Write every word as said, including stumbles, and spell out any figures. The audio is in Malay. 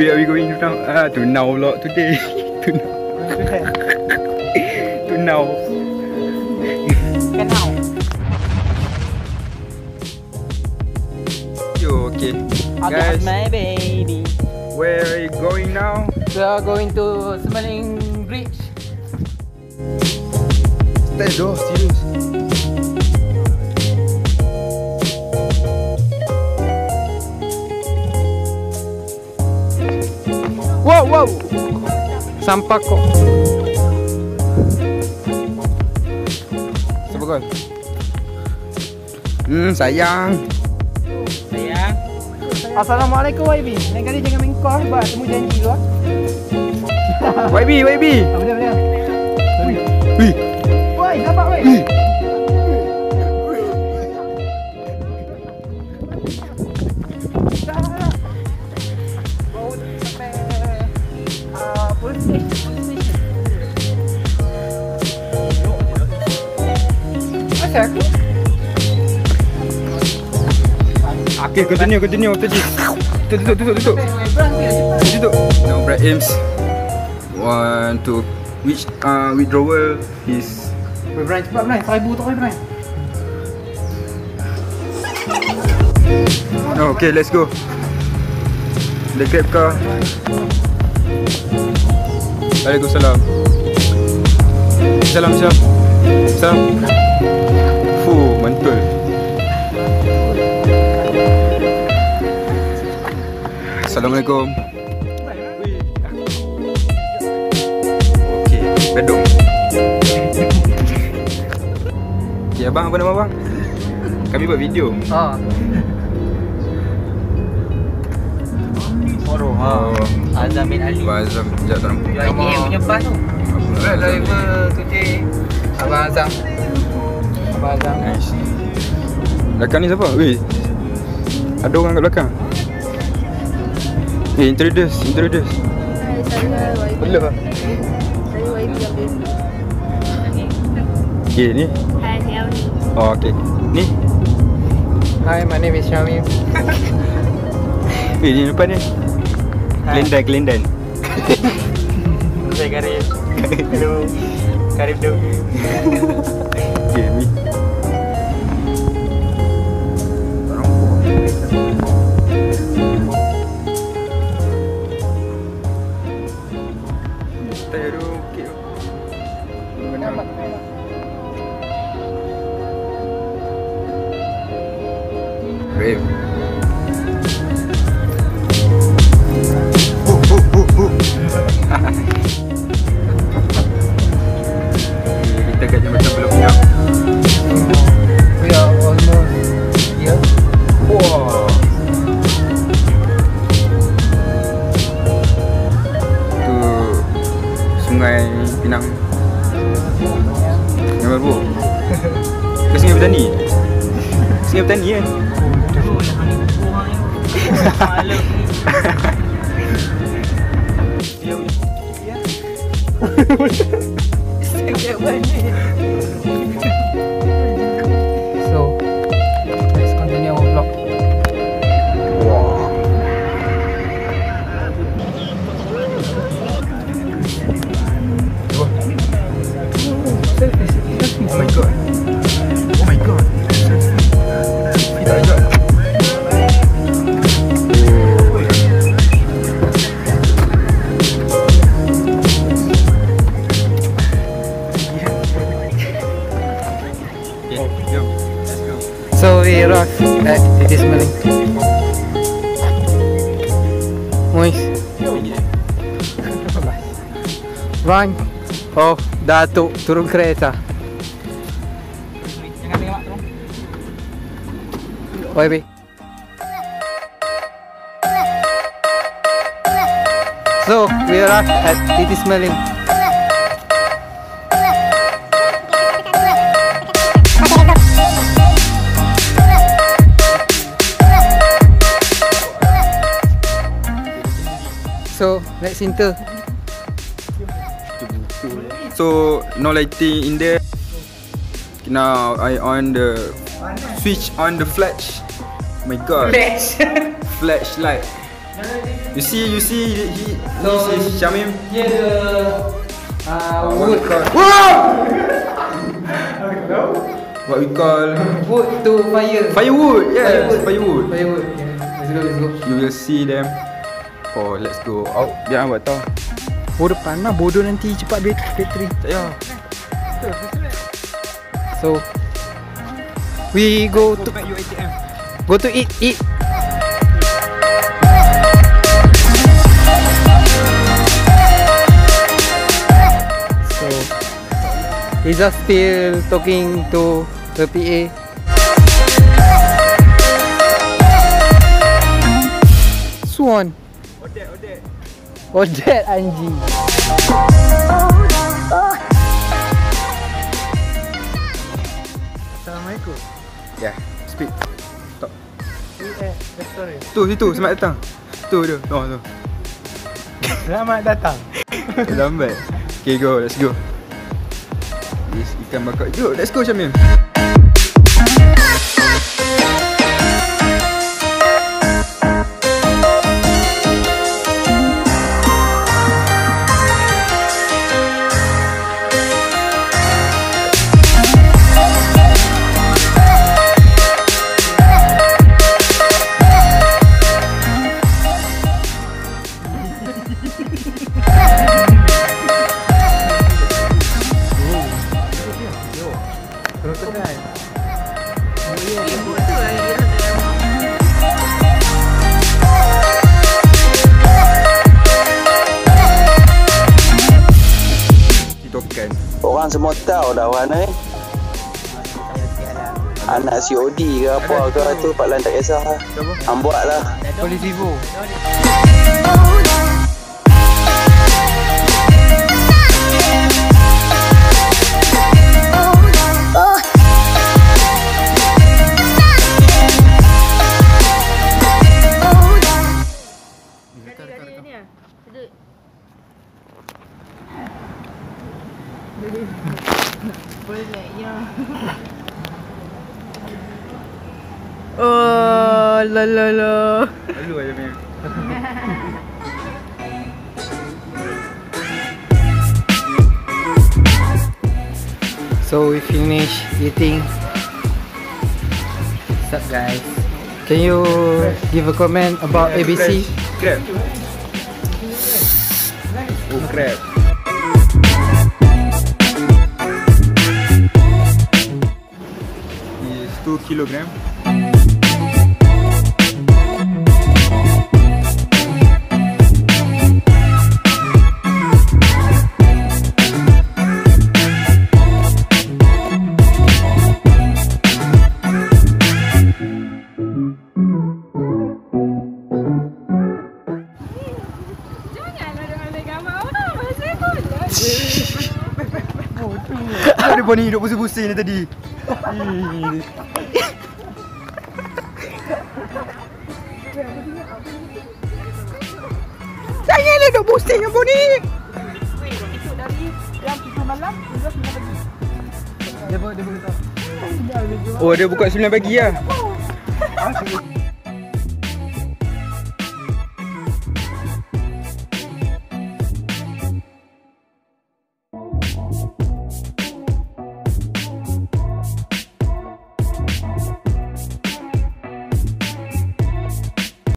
where are we going from? Ah, to now lot today. To now. To now. You okay? Guys, my baby. Where are you going now? We are going to Semeling Bridge. Stay though, serious. Wow, wow, sampah kok. Sebagai, hmm sayang. Sayang. Assalamualaikum Waibi. Lain kali jangan mengkor, bah. Temu janji loh. Waibi, Waibi. Boleh, boleh. Wih, wih, apa wih? Okay, continue, continue. Duduk, duduk, duduk, duduk. Duduk. Now Brad aims. One, two. Which uh, withdrawal is? Brad, cepat Brad. Seribu tak boleh Brad. Okay, let's go. The grab car. Waalaikumsalam. Salam, salam, salam. Fuh, mantul. Assalamualaikum. Okey, bedung. Okey, abang apa nama abang? Kami buat video. Ha. Foro. Ha. Azam bin Ali. Azam sekejap tak nampak. Dia punya bas tu. Apa driver today? Abang Azam. Abang Azam. Nice. Belakang ni siapa? Weh. Ada orang kat belakang. Okay, introduce, introduce. Hai, saya Waibi. Belum lah. Saya Waibi yang biasa. Okay, ni? Hai, saya Waibi. Oh, okay. Ni? Hi, my name is Shamim. Eh, ni depan ni? Kelendan, kelendan. Saya Karim. Hello. Karim dong. Okay, ni. So, let's continue our vlog. Wow. Oh my god. Oh my god. At Jeti Semeling. Moist. Run off Datuk turun kereta. Jangan tengok tu. Oi be. So we are at Jeti Semeling. So let's enter. So no lighting in there. Now I on the switch on the flash. Oh my god. Flash. Flashlight. You see, you see, he, he no, sees Shamim. He has a uh, wood. Whoa! What we call wood to fire. Firewood, yes, firewood. Firewood. Yeah. Let's go, let's go. You will see them. Oh, let's go out. Biar awak tahu. Bodoh panas, bodoh nanti cepat bateri. Tak payah. So we go to go to eat, eat. So he's just still talking to the P A. Swan. Odet, Odet. Odet anjing. Assalamualaikum. Ya, yeah, speak. Stop. Eh, restoran. Tu situ, selamat datang. Tu dia. Oh, tu. Selamat datang. Lambat. Okay, go. Let's go. This ikan bakar. Go, let's go Shamim. Orang semua tahu dah orang ni anak C O D ke apa ke tu Pak Lan tak kisah lah. Hang buat lah Polis Vivo. Oh la la la. Lalu aja punya. So we finish eating. What's up guys? Can you give a comment about yeah, A B C? Crab. Oh crab. two kilograms. Ada pun ni duduk pusing-pusing ni tadi. Saya ni duduk pusing dengan pun ni. Itu dari yang tiga malam hingga sembilan pagi. Dia boleh tahu. Oh dia buka sembilan pagi lah.